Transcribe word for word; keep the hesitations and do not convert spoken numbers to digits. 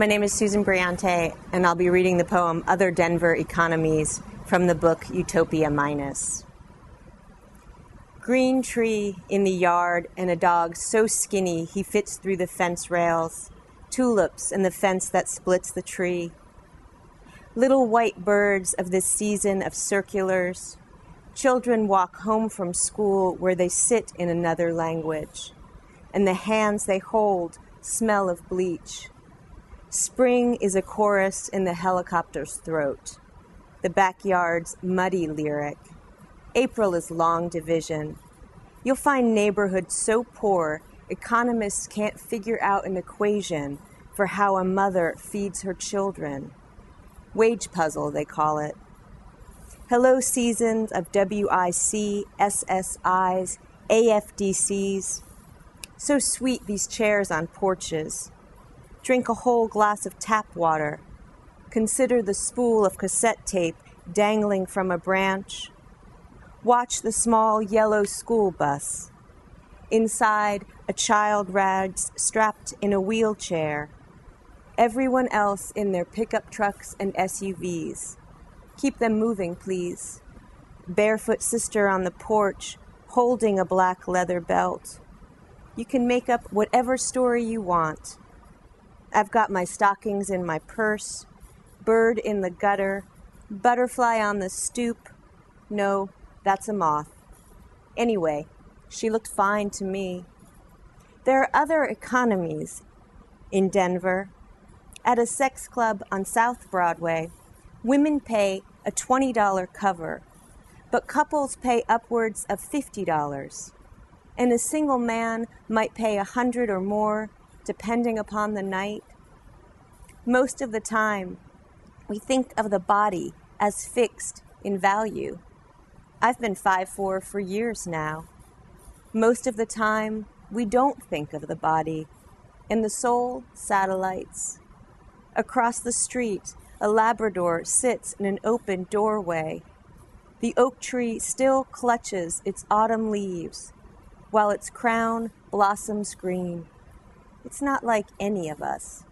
My name is Susan Briante, and I'll be reading the poem Other Denver Economies from the book Utopia Minus. Green tree in the yard and a dog so skinny he fits through the fence rails, tulips and the fence that splits the tree. Little white birds of this season of circulars, children walk home from school where they sit in another language, and the hands they hold smell of bleach. Spring is a chorus in the helicopter's throat, the backyard's muddy lyric. April is long division. You'll find neighborhoods so poor, economists can't figure out an equation for how a mother feeds her children. Wage puzzle, they call it. Hello seasons of W I C, S S Is, A F D Cs. So sweet these chairs on porches. Drink a whole glass of tap water. Consider the spool of cassette tape dangling from a branch. Watch the small yellow school bus. Inside, a child rides strapped in a wheelchair. Everyone else in their pickup trucks and S U Vs. Keep them moving, please. Barefoot sister on the porch, holding a black leather belt. You can make up whatever story you want. I've got my stockings in my purse, bird in the gutter, butterfly on the stoop. No, that's a moth. Anyway, she looked fine to me. There are other economies in Denver. At a sex club on South Broadway, women pay a twenty dollar cover, but couples pay upwards of fifty dollars, and a single man might pay a hundred or more, depending upon the night. Most of the time, we think of the body as fixed in value. I've been five foot four for years now. Most of the time, we don't think of the body, and the soul satellites. Across the street, a Labrador sits in an open doorway. The oak tree still clutches its autumn leaves, while its crown blossoms green. It's not like any of us.